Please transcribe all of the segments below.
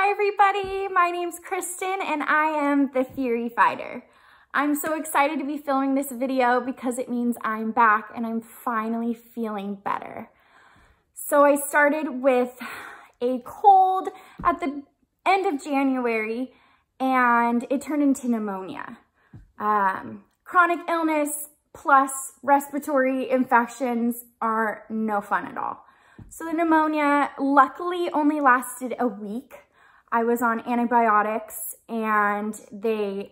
Hi everybody, my name's Kristen and I am the TheFureyFighter. I'm so excited to be filming this video because it means I'm back and I'm finally feeling better. So I started with a cold at the end of January and it turned into pneumonia. Chronic illness plus respiratory infections are no fun at all. So the pneumonia luckily only lasted a week. I was on antibiotics and they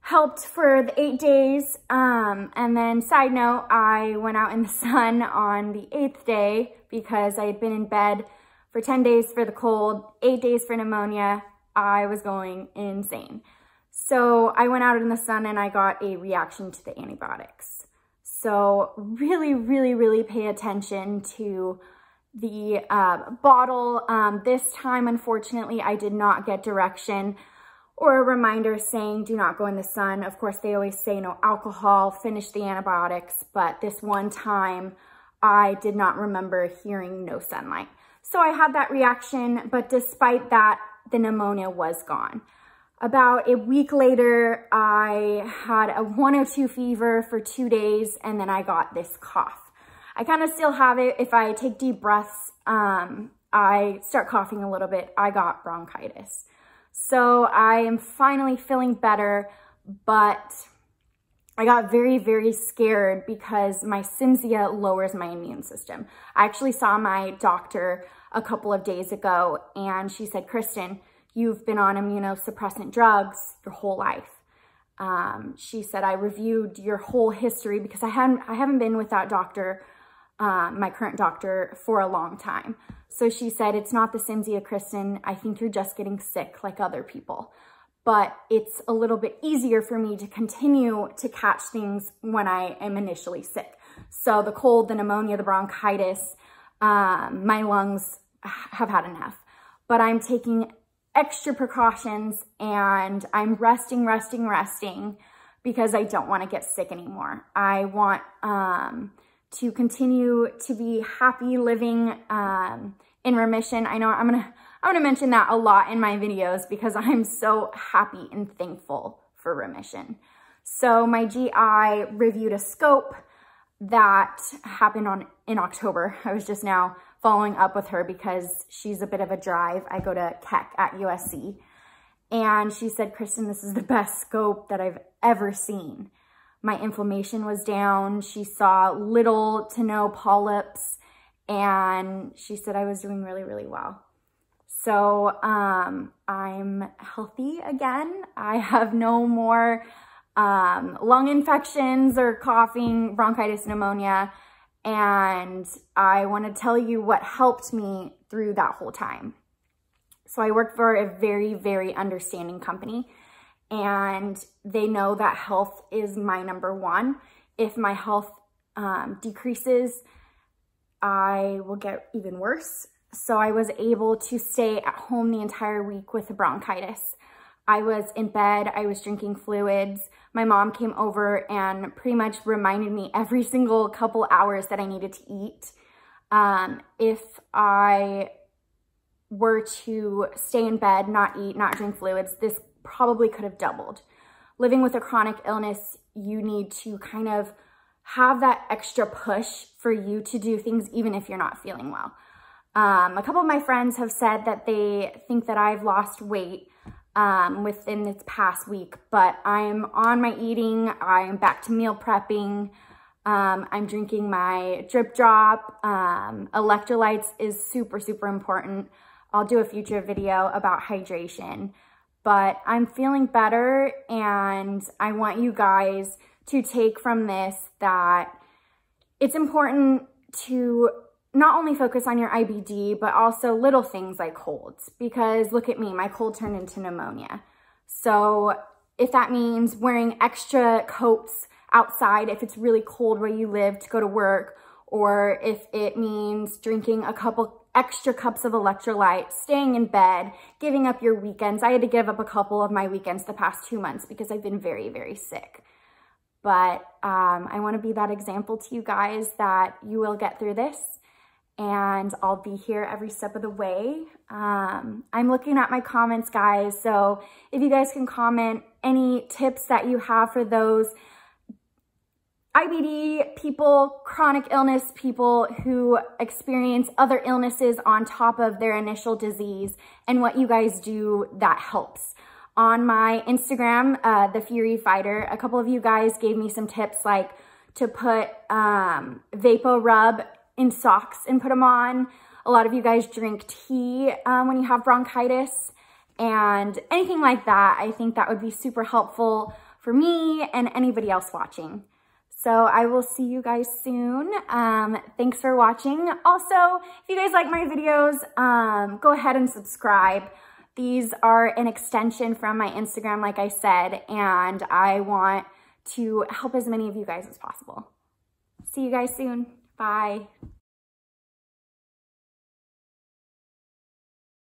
helped for the 8 days. And then side note, I went out in the sun on the 8th day because I had been in bed for 10 days for the cold, 8 days for pneumonia. I was going insane. So I went out in the sun and I got a reaction to the antibiotics. So really pay attention to the bottle. This time, unfortunately, I did not get direction or a reminder saying do not go in the sun. Of course, they always say no alcohol, finish the antibiotics, but this one time I did not remember hearing no sunlight. So I had that reaction, but despite that, the pneumonia was gone. About a week later, I had a 102 fever for 2 days, and then I got this cough. I kind of still have it. If I take deep breaths, I start coughing a little bit. I got bronchitis. So I am finally feeling better, but I got very scared because my Cimzia lowers my immune system. I actually saw my doctor a couple of days ago, and she said, Kristen, you've been on immunosuppressant drugs your whole life. She said, I reviewed your whole history because I haven't been with that doctor, my current doctor, for a long time. So she said, it's not the Cimzia, Kristen. I think you're just getting sick like other people. But it's a little bit easier for me to continue to catch things when I am initially sick. So the cold, the pneumonia, the bronchitis, my lungs have had enough. But I'm taking extra precautions and I'm resting because I don't want to get sick anymore. I want to continue to be happy living in remission. I know I'm gonna mention that a lot in my videos because I'm so happy and thankful for remission. So my GI reviewed a scope that happened in October. I was just now following up with her because she's a bit of a drive. I go to Keck at USC. And she said, Kristen, this is the best scope that I've ever seen. My inflammation was down. She saw little to no polyps. And she said I was doing really well. So I'm healthy again. I have no more lung infections or coughing, bronchitis, pneumonia. And I want to tell you what helped me through that whole time. So I work for a very understanding company, and they know that health is my number one. If my health decreases, I will get even worse. So I was able to stay at home the entire week with the bronchitis. I was in bed, I was drinking fluids. My mom came over and pretty much reminded me every single couple hours that I needed to eat. If I were to stay in bed, not eat, not drink fluids, this probably could have doubled. Living with a chronic illness, you need to kind of have that extra push for you to do things even if you're not feeling well. A couple of my friends have said that they think that I've lost weight within this past week, but I'm on my eating, I'm back to meal prepping, I'm drinking my Drip Drop, electrolytes is super important. I'll do a future video about hydration, but I'm feeling better and I want you guys to take from this that it's important to not only focus on your IBD, but also little things like colds, because look at me, my cold turned into pneumonia. So if that means wearing extra coats outside, if it's really cold where you live, to go to work, or if it means drinking a couple extra cups of electrolytes, staying in bed, giving up your weekends. I had to give up a couple of my weekends the past 2 months because I've been very sick. But I wanna be that example to you guys that you will get through this. and I'll be here every step of the way. I'm looking at my comments, guys, so if you guys can comment any tips that you have for those IBD people, chronic illness people who experience other illnesses on top of their initial disease, and what you guys do that helps. On my Instagram, TheFureyFighter, a couple of you guys gave me some tips, like to put VapoRub in socks and put them on. A lot of you guys drink tea when you have bronchitis and anything like that. I think that would be super helpful for me and anybody else watching. So I will see you guys soon. Thanks for watching. Also, if you guys like my videos, go ahead and subscribe. These are an extension from my Instagram, like I said, and I want to help as many of you guys as possible. See you guys soon. Bye.